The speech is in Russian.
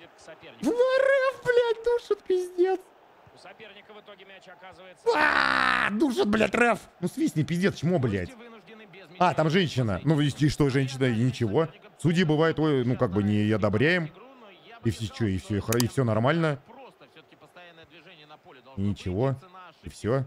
переходит к сопернику. ВРФ, блядь, душит, пиздец. У соперника в итоге мяч оказывается... душит, блядь, РФ. Ну свистни, пиздец, чмо, блядь. А, там женщина. Ну, и что, женщина, и ничего. Судьи бывают, ой, ну, как бы не одобряем. И все нормально. И ничего, и все.